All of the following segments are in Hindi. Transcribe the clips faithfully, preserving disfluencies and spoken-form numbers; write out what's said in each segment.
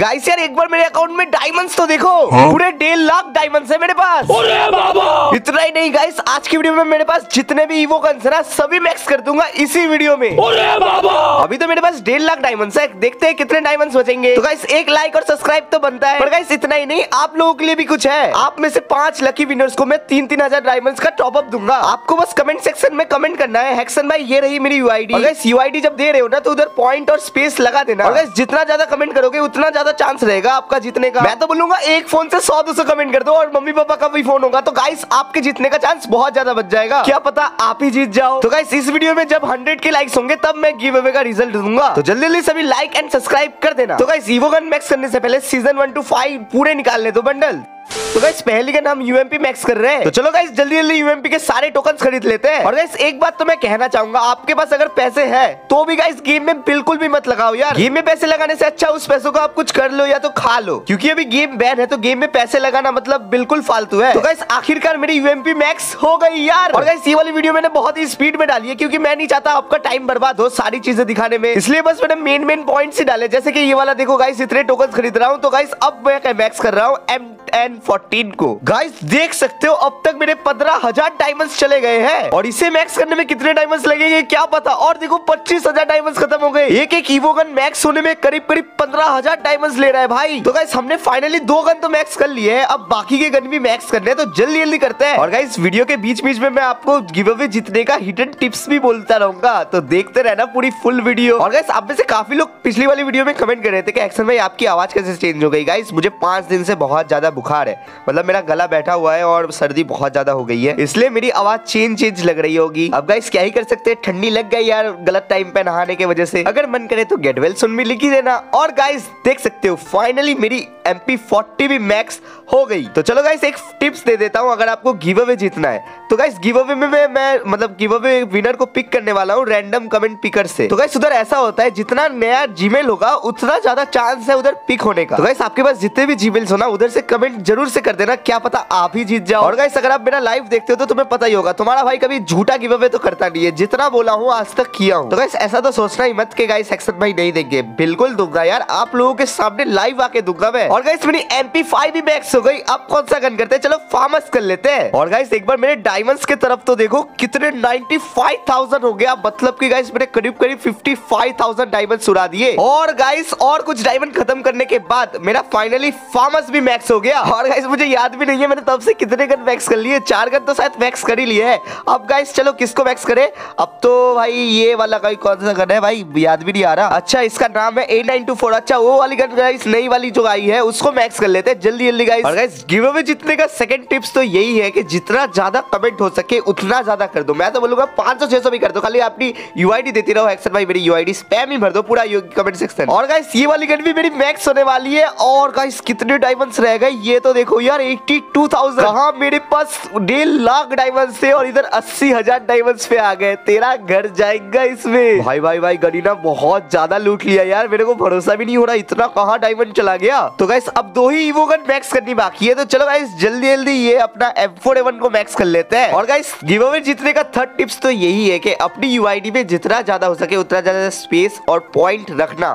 गाइस यार एक बार मेरे अकाउंट में डायमंड्स तो देखो, पूरे डेढ़ लाख डायमंड्स है मेरे पास। अरे बाबा! इतना ही नहीं गाइस, आज की वीडियो में मेरे पास जितने भी ईवो गन्स है ना सभी मैक्स कर दूंगा इसी वीडियो में। अरे बाबा! अभी तो मेरे पास डेढ़ लाख डायमंड्स है, देखते हैं कितने डायमंड्स बचेंगे। तो गाइस एक लाइक और सब्सक्राइब तो बनता है, पर गाइस इतना ही नहीं, आप लोगों के लिए भी कुछ है। आप में से पांच लकी विनर्स को मैं तीन तीन हजार डायमंड्स का टॉप अप दूंगा। आपको बस कमेंट सेक्शन में कमेंट करना है हेक्सन भाई ये रही मेरी यूआईडी। गाइस यूआईडी जब दे रहे हो ना तो उधर पॉइंट और स्पेस लगा देना। गाइस जितना ज्यादा कमेंट करोगे उतना चांस रहेगा आपका जीतने का। मैं तो बोलूंगा एक फोन से सौ दो सौ कमेंट कर दो और मम्मी पापा का भी फोन होगा तो गाइस आपके जीतने का चांस बहुत ज्यादा बच जाएगा, क्या पता आप ही जीत जाओ। तो गाइस इस वीडियो में जब हंड्रेड के लाइक्स होंगे तब मैं गिव अवे का रिजल्ट दूंगा, तो जल्दी जल्दी सभी लाइक एंड सब्सक्राइब कर देना। तो गाइस ईवो गन मैक्स करने से पहले सीजन वन टू फाइव पूरे निकालने दो बंडल। तो गाइस पहली गन हम यूएमपी मैक्स कर रहे हैं, तो चलो गाइस जल्दी जल्दी यूएमपी के सारे टोकन खरीद लेते हैं। और गाइस एक बात तो मैं कहना चाहूंगा, आपके पास अगर पैसे हैं तो भी गाइस गेम में बिल्कुल भी मत लगाओ यार। गेम में पैसे लगाने से अच्छा उस पैसों को आप कुछ कर लो या तो खा लो, क्योंकि अभी गेम बैन है तो गेम में पैसे लगाना मतलब बिल्कुल फालतू है। तो गाइस आखिरकार मेरी यूएमपी मैक्स हो गई यार। और गाइस ये वाली वीडियो मैंने बहुत ही स्पीड में डाली है क्योंकि मैं नहीं चाहता आपका टाइम बर्बाद हो सारी चीजें दिखाने में, इसलिए बस मैंने मेन मेन पॉइंट्स ही डाले। जैसे कि ये वाला देखो गाइस, इतने टोकन खरीद रहा हूँ। तो गाइस अब मैं मैक्स कर रहा हूँ एम एन फोर्टीन को। गाइस देख सकते हो अब तक मेरे पंद्रह हजार डायमंड्स चले गए हैं और इसे मैक्स करने में कितने डायमंड्स लगेंगे क्या पता। और देखो पच्चीस हजार डायमंड्स खत्म हो गए। एक एक ईवो गन मैक्स होने में करीब करीब पंद्रह हजार डायमंड्स ले रहा है भाई। तो गाइस हमने फाइनली दो गन तो मैक्स कर लिए हैं, अब बाकी के गन भी मैक्स करने हैं, तो जल्दी जल्दी करते हैं। और गाइस वीडियो के बीच बीच में मैं आपको गिव अवे जीतने का हिडन टिप्स भी बोलता रहूंगा, तो देखते रहना पूरी फुल वीडियो। और गाइस आप में से काफी लोग पिछली वाली वीडियो में कमेंट कर रहे थे कि एक्शन भाई आपकी आवाज कैसे चेंज हो गई। गाइस मुझे पांच दिन से बहुत ज्यादा बुखार है, मतलब मेरा गला बैठा हुआ है और सर्दी बहुत ज्यादा हो गई है, इसलिए मेरी आवाज चेंज चेंज लग रही होगी। अब गाइस क्या ही कर सकते हैं, ठंडी लग गई यार गलत टाइम पे नहाने के वजह से। अगर मन करे तो गेट वेल सुन भी लिख ही देना। और गाइस देख सकते हो फाइनली मेरी एम पी फोर्टी भी मैक्स हो गई। तो चलो गाइस एक टिप्स दे देता हूँ अगर आपको गिव अवे जीतना है तो। गाइस गिव अवे में मैं, मैं मतलब गिव अवे विनर को पिक करने वाला हूँ रैंडम कमेंट पिकर से। तो गाइस उधर ऐसा होता है जितना नया जीमेल होगा उतना ज्यादा चांस है उधर पिक होने का। तो गाइस आपके पास जितने भी जीमेल्स हो ना उधर से कमेंट जरूर से कर देना, क्या पता आप ही जीत जाओ। और गाइस अगर आप मेरा लाइव देखते हो तो तुम्हें पता ही होगा तुम्हारा भाई कभी झूठा गिव अवे तो करता नहीं है, जितना बोला हूँ आज तक किया हूँ। तो गाइस ऐसा तो सोचना ही मत कि गाइस एक्शन भाई नहीं देंगे, बिल्कुल दूंगा यार, आप लोगों के सामने लाइव आके दूंगा मैं। और गाइस मेरी एम पी फाइव भी मैक्स हो गई। अब कौन सा गन करते हैं, चलो फार्मस कर लेते हैं। और गाइस एक बार मेरे डायमंड्स के तरफ तो देखो कितने नाइंटी फाइव थाउजेंड हो गया, मतलब कि गाइस मेरे करीब करीब फिफ्टी फाइव थाउजेंड डायमंड्स उड़ा दिए। और गाइस और कुछ डायमंड खत्म करने के बाद मेरा फाइनली फार्मस भी मैक्स हो गया। और गाइस मुझे याद भी नहीं है मैंने तब से कितने गन मैक्स कर लिए, चार गन तो शायद मैक्स कर ही लिए है। अब गाइस चलो किसको मैक्स करे, अब तो भाई ये वाला गाइस कौन सा गन है भाई याद भी नहीं आ रहा। अच्छा इसका नाम है ए नाइन टू फोर। अच्छा वो वाली गन गाइस नई वाली जो आई है उसको मैक्स कर लेते हैं जल्दी जल्दी गाइस। और गाइस गिव अवे जीतने का सेकंड टिप्स तो यही है कि जितना ज्यादा कमेंट हो सके उतना ज्यादा कर दो। मैं तो बोलूंगा पाँच सौ छह सौ भी कर दो, खाली अपनी यूआईडी देती रहो एक्शन भाई मेरी यूआईडी, स्पैम ही भर दो पूरा कमेंट सेक्शन। और गाइस ये वाली गन भी मेरी मैक्स होने वाली है। और गाइस कितने डायमंड्स रह गए ये तो देखो यार एटी टू थाउजेंड। कहां मेरे पास डेढ़ लाख डायमंड्स थे और इधर अस्सी हजार डायमंड्स पे आ गए। तेरा घर जाएगा इसमें भाई भाई भाई। गरीना बहुत ज्यादा लूट लिया यार, मेरे को भरोसा भी नहीं हो रहा इतना कहां डायमंड चला गया। तो गाइस अब दो ही ईवो गन मैक्स करनी बाकी है, तो चलो गाइस जल्दी जल्दी ये अपना एम फोर ए वन को मैक्स कर लेते हैं। और गाइस गिव अवे जीतने का थर्ड टिप्स तो यही है कि अपनी यूआईडी में जितना ज्यादा हो सके उतना ज्यादा स्पेस और पॉइंट रखना,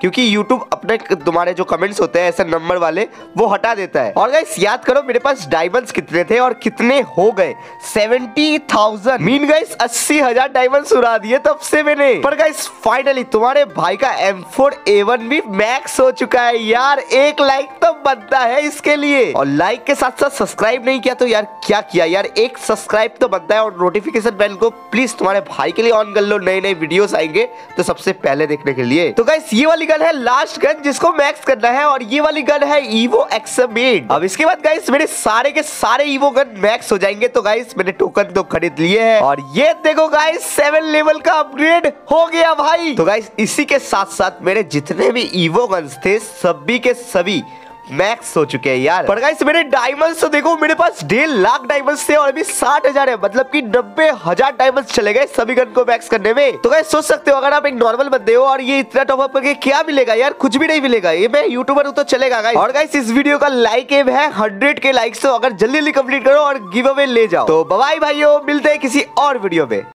क्योंकि YouTube अपने तुम्हारे जो कमेंट्स होते हैं ऐसे नंबर वाले वो हटा देता है। और गाइस याद करो मेरे पास डायमंड्स कितने थे और कितने हो गए, सेवेंटी थाउजेंड। मीन गाइस अस्सी हजार डायमंड्स उड़ा दिए तब से मैंने। पर गाइस फाइनली तुम्हारे भाई का एम फोर ए वन भी मैक्स हो चुका है यार, एक लाइक तो बनता है इसके लिए। और लाइक के साथ साथ सब्सक्राइब नहीं किया तो यार क्या किया यार, एक सब्सक्राइब तो बनता है। और नोटिफिकेशन बेल को प्लीज तुम्हारे भाई के लिए ऑन कर लो, नए नए वीडियोस आएंगे तो सबसे पहले देखने के लिए। तो गाइस ये वाली गन है लास्ट गन जिसको मैक्स करना है, और ये वाली गन है ईवो एक्समेड। अब इसके बाद गाइस मेरे सारे के सारे ईवो गन मैक्स हो जाएंगे। तो गाइस मैंने टोकन तो खरीद लिए हैं और ये देखो गाइस सेवन लेवल का अपग्रेड हो गया भाई। तो गाइस इसी के साथ साथ मेरे जितने भी ईवो गन्स थे सभी के सभी मैक्स हो चुके हैं यार। पर गाइस मेरे डायमंड्स तो देखो, मेरे पास डेढ़ लाख डायमंड्स थे और अभी साठ हजार है, मतलब कि नब्बे हजार डायमंड्स चले गए सभी गन को मैक्स करने में। तो गाइस सोच सकते हो अगर आप एक नॉर्मल बंदे हो और ये इतना टॉप अप करके क्या मिलेगा यार, कुछ भी नहीं मिलेगा, ये मैं यूट्यूबर हूँ तो चलेगा गाइस। और गाइस इस वीडियो का लाइक एम है हंड्रेड के लाइक्स, तो अगर जल्दी जल्दी कम्प्लीट करो और गिव अवे ले जाओ। तो बाय भाइयों, मिलते हैं किसी और वीडियो में।